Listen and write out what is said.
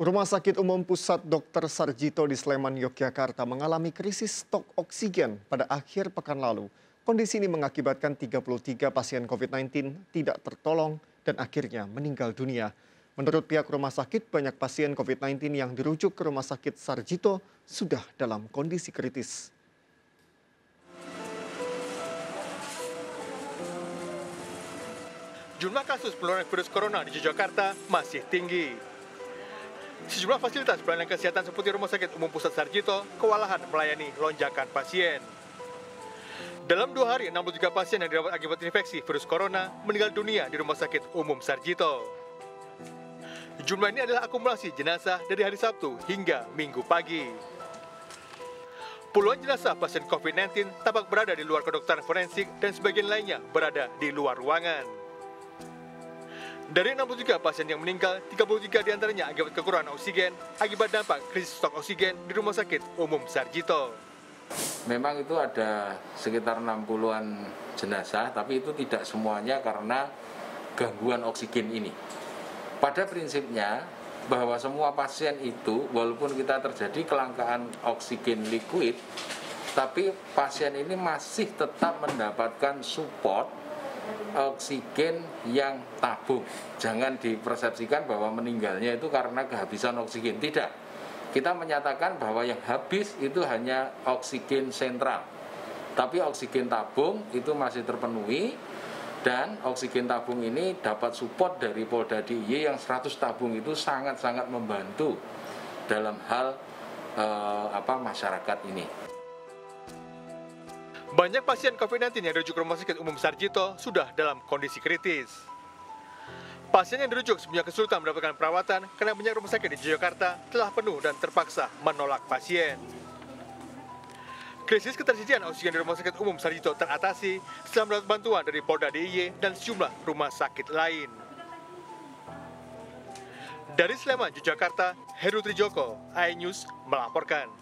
Rumah Sakit Umum Pusat Dr. Sardjito di Sleman, Yogyakarta mengalami krisis stok oksigen pada akhir pekan lalu. Kondisi ini mengakibatkan 33 pasien COVID-19 tidak tertolong dan akhirnya meninggal dunia. Menurut pihak rumah sakit, banyak pasien COVID-19 yang dirujuk ke Rumah Sakit Sardjito sudah dalam kondisi kritis. Jumlah kasus penularan virus corona di Yogyakarta masih tinggi. Sejumlah fasilitas pelayanan kesehatan seperti Rumah Sakit Umum Pusat Sardjito kewalahan melayani lonjakan pasien. Dalam 2 hari, 63 pasien yang dirawat akibat infeksi virus corona meninggal dunia di Rumah Sakit Umum Sardjito. Jumlah ini adalah akumulasi jenazah dari hari Sabtu hingga Minggu pagi. Puluhan jenazah pasien COVID-19 tampak berada di luar kedokteran forensik dan sebagian lainnya berada di luar ruangan. Dari 63 pasien yang meninggal, 33 diantaranya akibat kekurangan oksigen akibat dampak krisis stok oksigen di Rumah Sakit Umum Sardjito. Memang itu ada sekitar 60-an jenazah, tapi itu tidak semuanya karena gangguan oksigen ini. Pada prinsipnya bahwa semua pasien itu, walaupun kita terjadi kelangkaan oksigen likuid, tapi pasien ini masih tetap mendapatkan support oksigen yang tabung. Jangan dipersepsikan bahwa meninggalnya itu karena kehabisan oksigen. Tidak. Kita menyatakan bahwa yang habis itu hanya oksigen sentral. Tapi oksigen tabung itu masih terpenuhi dan oksigen tabung ini dapat support dari Polda DIY yang 100 tabung itu sangat-sangat membantu dalam hal masyarakat ini. Banyak pasien COVID-19 yang dirujuk ke Rumah Sakit Umum Sardjito sudah dalam kondisi kritis. Pasien yang dirujuk sebelumnya kesulitan mendapatkan perawatan karena banyak rumah sakit di Yogyakarta telah penuh dan terpaksa menolak pasien. Krisis ketersediaan oksigen di Rumah Sakit Umum Sardjito teratasi setelah mendapat bantuan dari Polda DIY dan sejumlah rumah sakit lain. Dari Sleman, Yogyakarta, Heru Trijoko, AI News melaporkan.